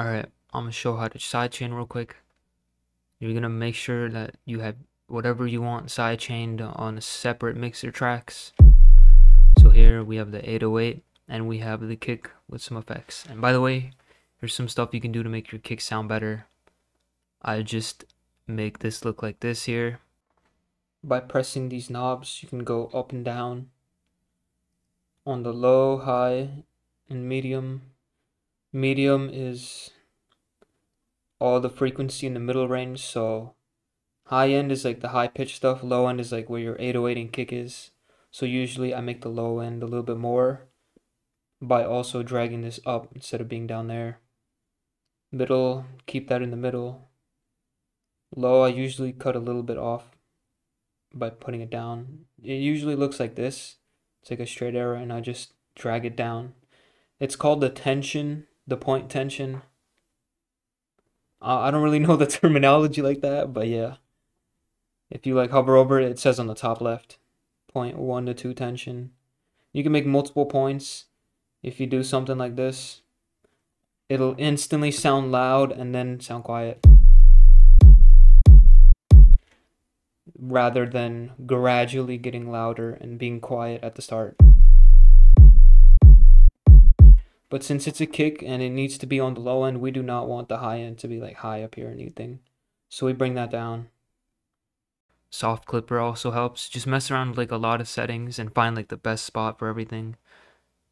Alright, I'm gonna show how to sidechain real quick. You're gonna make sure that you have whatever you want sidechained on separate mixer tracks. So here we have the 808 and we have the kick with some effects. And by the way, here's some stuff you can do to make your kick sound better. I just make this look like this here. By pressing these knobs, you can go up and down on the low, high, and medium. Medium is all the frequency in the middle range, so high end is like the high pitch stuff, low end is like where your 808 and kick is. So usually I make the low end a little bit more by also dragging this up instead of being down there. Middle, keep that in the middle. Low, I usually cut a little bit off by putting it down. It usually looks like this. It's like a straight arrow and I just drag it down. It's called the tension, the point tension. I don't really know the terminology like that, but yeah. If you like hover over it, it says on the top left, point 1 to 2 tension. You can make multiple points. If you do something like this, it'll instantly sound loud and then sound quiet, rather than gradually getting louder and being quiet at the start. But since it's a kick and it needs to be on the low end, we do not want the high end to be like high up here or anything. So we bring that down. Soft clipper also helps. Just mess around with like a lot of settings and find like the best spot for everything.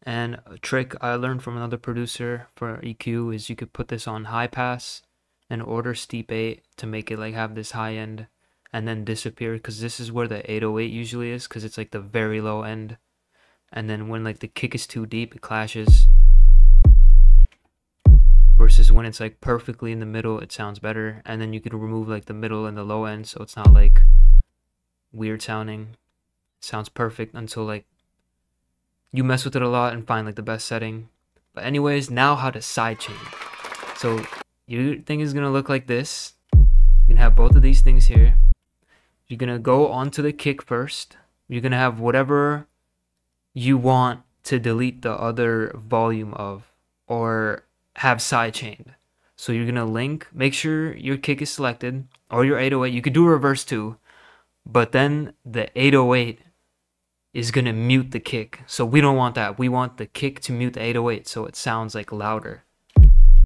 And a trick I learned from another producer for EQ is you could put this on high pass and order steep 8 to make it like have this high end and then disappear, because this is where the 808 usually is, because it's like the very low end. And then when like the kick is too deep, it clashes. Versus when it's like perfectly in the middle, it sounds better. And then you can remove like the middle and the low end, so it's not like weird sounding. It sounds perfect until like you mess with it a lot and find like the best setting. But anyways, now how to sidechain. So your thing is gonna look like this. You can have both of these things here. You're gonna go onto the kick first. You're gonna have whatever you want to delete the other volume of, or have sidechained. So you're gonna link, make sure your kick is selected or your 808. You could do reverse too, but then the 808 is gonna mute the kick. So we don't want that. We want the kick to mute the 808 so it sounds like louder.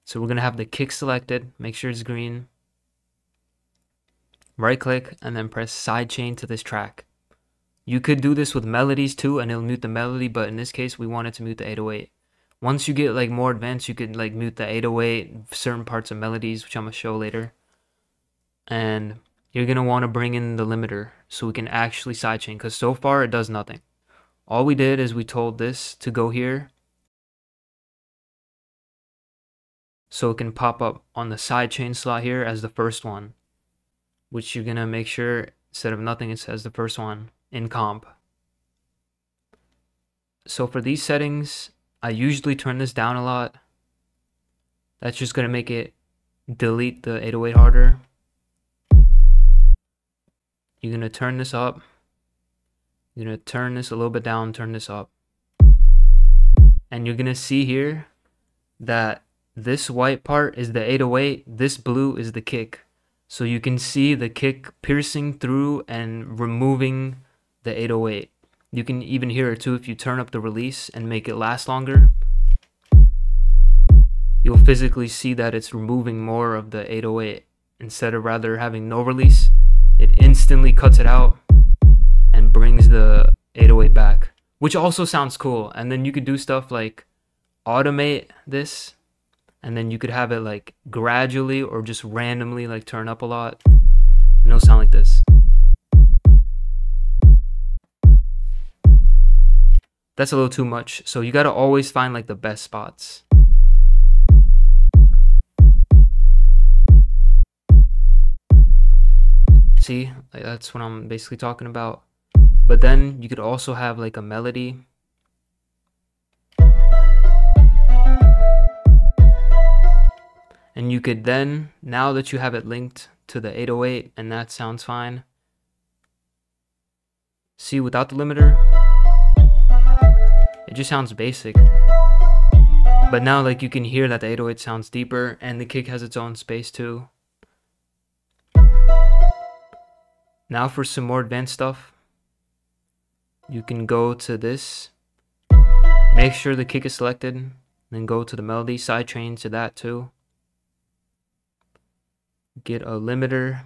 So we're gonna have the kick selected, make sure it's green. Right click and then press sidechain to this track. You could do this with melodies too and it'll mute the melody, but in this case we want it to mute the 808. Once you get like more advanced, you could like mute the 808, certain parts of melodies, which I'm gonna show later. And you're gonna wanna bring in the limiter so we can actually sidechain, because so far it does nothing. All we did is we told this to go here so it can pop up on the sidechain slot here as the first one, which you're gonna make sure instead of nothing, it says the first one in comp. So for these settings, I usually turn this down a lot. That's just gonna make it delete the 808 harder. You're gonna turn this up. You're gonna turn this a little bit down, turn this up. And you're gonna see here that this white part is the 808, this blue is the kick. So you can see the kick piercing through and removing the 808. You can even hear it too if you turn up the release and make it last longer. You'll physically see that it's removing more of the 808. Instead of rather having no release, it instantly cuts it out and brings the 808 back, which also sounds cool. And then you could do stuff like automate this, and then you could have it like gradually or just randomly like turn up a lot, and it'll sound like this. That's a little too much, so you gotta always find like the best spots. See, like, that's what I'm basically talking about. But then you could also have like a melody. And you could then, now that you have it linked to the 808 and that sounds fine. See, without the limiter, it just sounds basic. But now, like, you can hear that the 808 sounds deeper, and the kick has its own space too. Now for some more advanced stuff, you can go to this, make sure the kick is selected, then go to the melody, sidechain to that too. Get a limiter.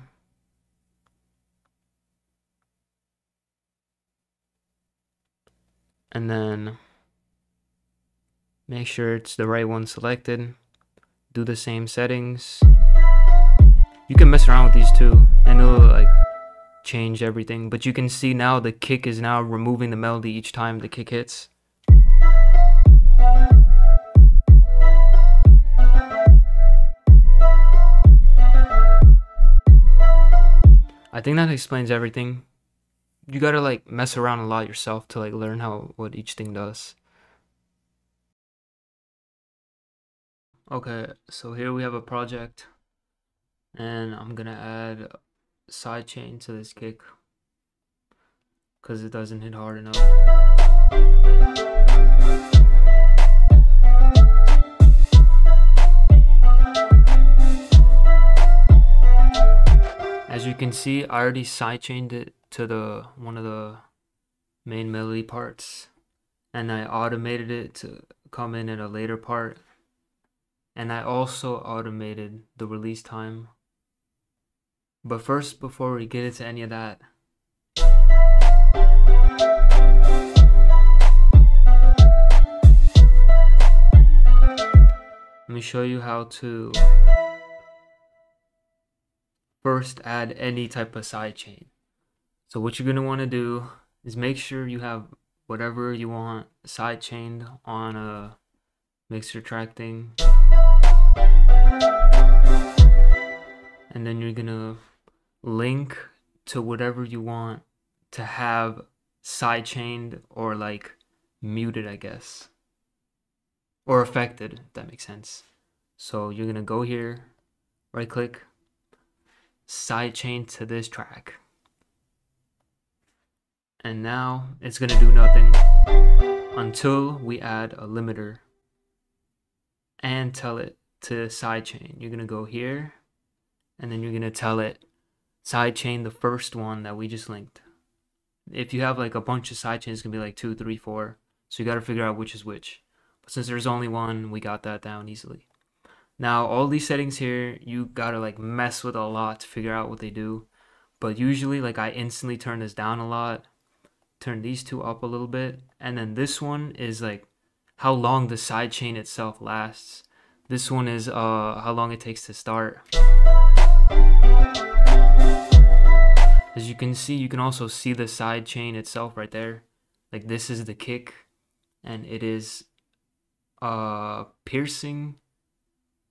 And then make sure it's the right one selected. Do the same settings. You can mess around with these too, and it'll like change everything. But you can see now the kick is now removing the melody each time the kick hits. I think that explains everything. You gotta like mess around a lot yourself to like learn what each thing does. Okay, so here we have a project, and I'm gonna add sidechain to this kick because it doesn't hit hard enough. As you can see, I already sidechained it to the one of the main melody parts, and I automated it to come in a later part, and I also automated the release time. But first, before we get into any of that, let me show you how to first add any type of sidechain. So what you're going to want to do is make sure you have whatever you want sidechained on a mixer track thing, and then you're going to link to whatever you want to have sidechained or like muted, I guess, or affected, if that makes sense. So you're gonna go here, right click, sidechain to this track, and now it's gonna do nothing until we add a limiter and tell it to sidechain. You're gonna go here, and then you're gonna tell it sidechain the first one that we just linked. If you have like a bunch of sidechains, it's gonna be like 2, 3, 4. So you gotta figure out which is which. But since there's only one, we got that down easily. Now all these settings here, you gotta like mess with a lot to figure out what they do. But usually, like, I instantly turn this down a lot, turn these two up a little bit, and then this one is like how long the sidechain itself lasts. This one is how long it takes to start. As you can see, you can also see the sidechain itself right there. Like, this is the kick, and it is piercing.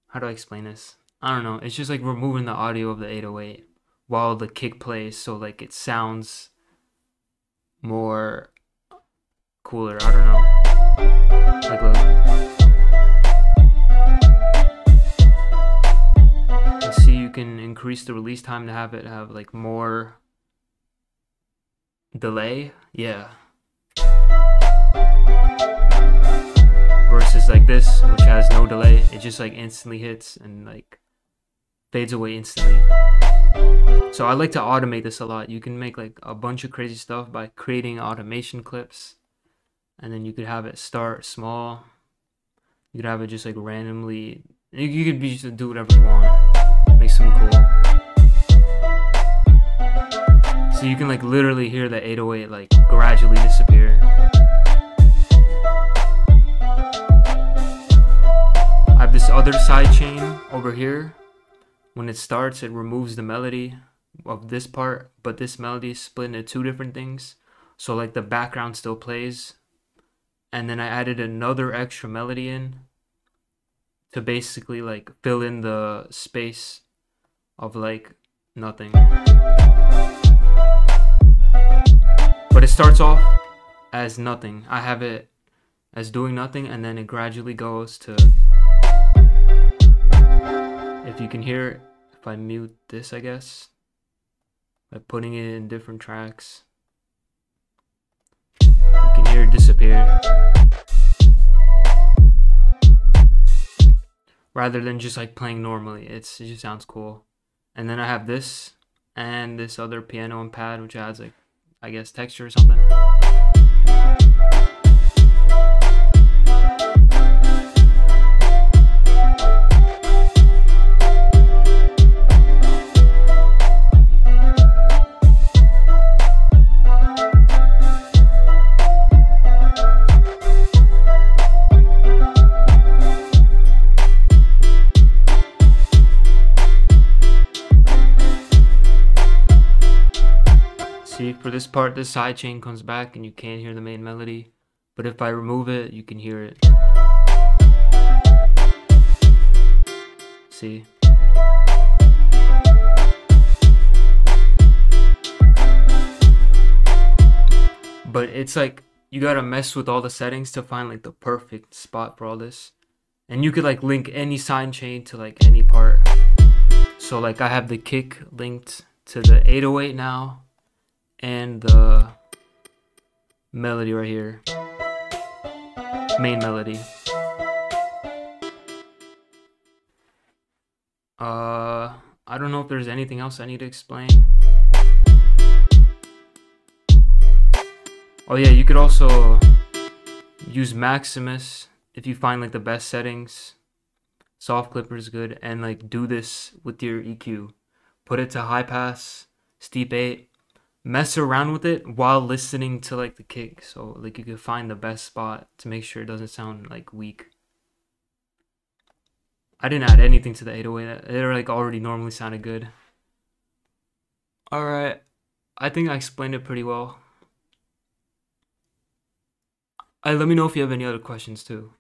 How do I explain this? I don't know. It's just like removing the audio of the 808 while the kick plays, so like it sounds more cooler. I don't know. Like, look. And see, you can increase the release time to have like more delay, yeah, versus like this, which has no delay. It just like instantly hits and like fades away instantly. So I like to automate this a lot. You can make like a bunch of crazy stuff by creating automation clips, and then you could have it start small, you could have it just like randomly, you could be just do whatever you want, make something cool. So you can like literally hear the 808 like gradually disappear. I have this other sidechain over here. When it starts, it removes the melody of this part, but this melody is split into two different things. So like the background still plays. And then I added another extra melody in to basically like fill in the space of like nothing. But it starts off as nothing. I have it as doing nothing, and then it gradually goes to, if you can hear it, if I mute this, I guess, by putting it in different tracks, you can hear it disappear. rather than just like playing normally. It just sounds cool. And then I have this and this other piano and pad, which adds like, I guess, texture or something. For this part, this side chain comes back and you can't hear the main melody, but if I remove it, you can hear it. See? But it's like, you gotta mess with all the settings to find like the perfect spot for all this. And you could like link any side chain to like any part. So like I have the kick linked to the 808 now. And the melody right here, main melody. I don't know if there's anything else I need to explain. Oh yeah, you could also use Maximus if you find like the best settings. Soft Clipper is good, and like do this with your EQ. Put it to high pass, steep 8. Mess around with it while listening to like the kick, so like you can find the best spot to make sure it doesn't sound like weak. I didn't add anything to the 808. It like already normally sounded good. Alright, I think I explained it pretty well. Let me know if you have any other questions too.